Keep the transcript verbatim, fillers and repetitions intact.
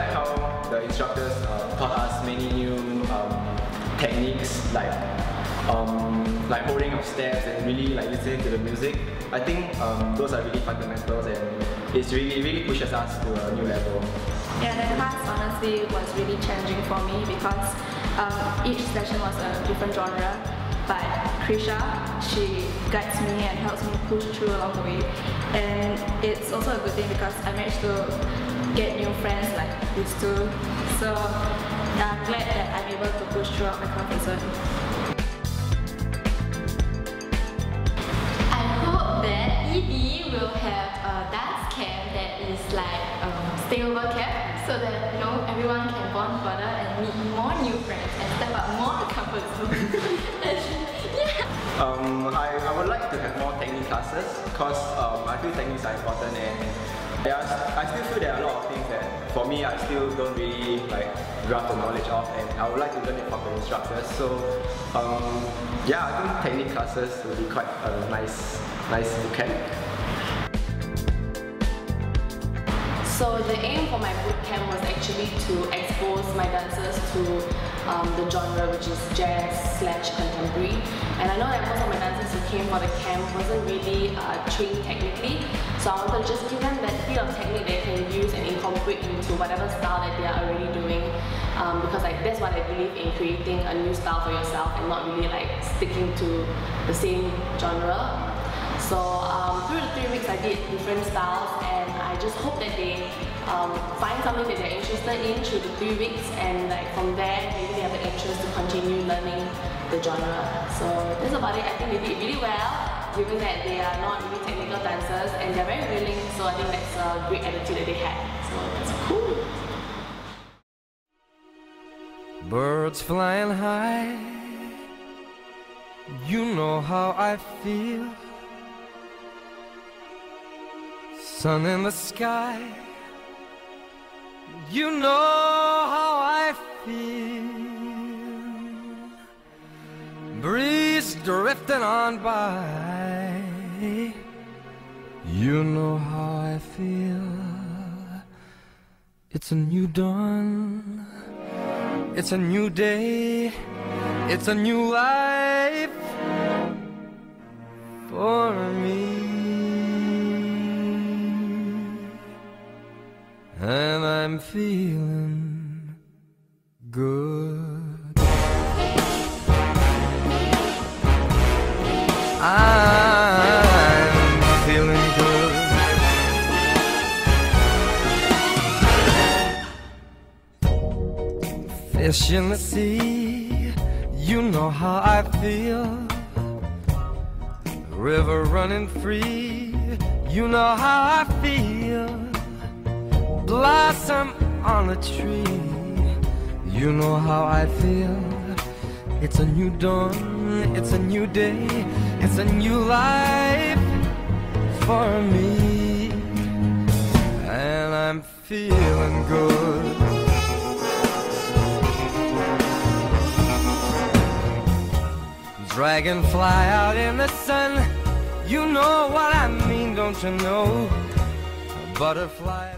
like how the instructors uh, taught us many new um, techniques, like um, like holding of steps and really like listening to the music. I think um, those are really fundamentals, and it's really it really pushes us to a new level. Yeah, that class honestly was really challenging for me because um, each session was a different genre, but Krisha, she guides me and helps me push through along the way. And it's also a good thing because I managed to get new friends like these two. So I'm glad that I'm able to push throughout my comfort zone. I hope that E D will have a dance camp that is like a stayover camp, so that you know everyone can bond further and meet more new friends and step up more comfort zone. Um, I, I would like to have more technique classes because um, I feel techniques are important, and I, I still feel there are a lot of things that for me I still don't really like grasp the knowledge of, and I would like to learn it from the instructors. So um, yeah, I think technique classes will be quite a nice, nice bootcamp. So the aim for my bootcamp was actually to expose my dancers to Um, the genre, which is jazz slash contemporary, and I know that most of my dancers who came for the camp wasn't really uh, trained technically, so I wanted to just give them that bit of technique they can use and incorporate into whatever style that they are already doing, um, because like that's what I believe in, creating a new style for yourself and not really like sticking to the same genre. So um, through the three weeks I did different styles, and I just hope that they Um, find something that they're interested in through the three weeks, and like from there maybe they have an interest to continue learning the genre. So that's about it. I think they did really well, given that they are not really technical dancers and they're very willing, so I think that's a great attitude that they had. So that's cool. Birds flying high, you know how I feel. Sun in the sky, you know how I feel. Breeze drifting on by, you know how I feel. It's a new dawn, it's a new day, it's a new life for me. And I'm feeling good. I'm feeling good. Fish in the sea, you know how I feel. River running free, you know how I feel. Blossom on a tree, you know how I feel. It's a new dawn, it's a new day, it's a new life for me. And I'm feeling good. Dragonfly out in the sun, you know what I mean, don't you know? Butterflies.